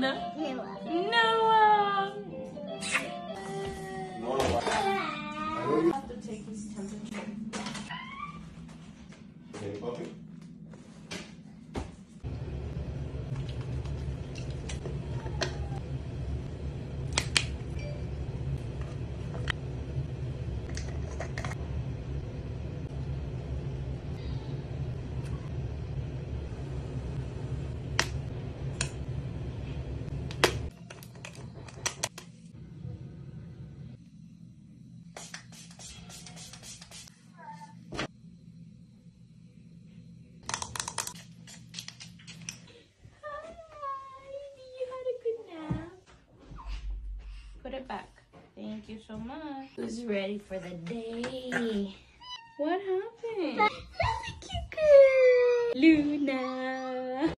name? Noah. Noah. I have to take his temperature. Okay, Buffy. Back. Thank you so much. Who's ready for the day? What happened? That's a cute girl. Luna.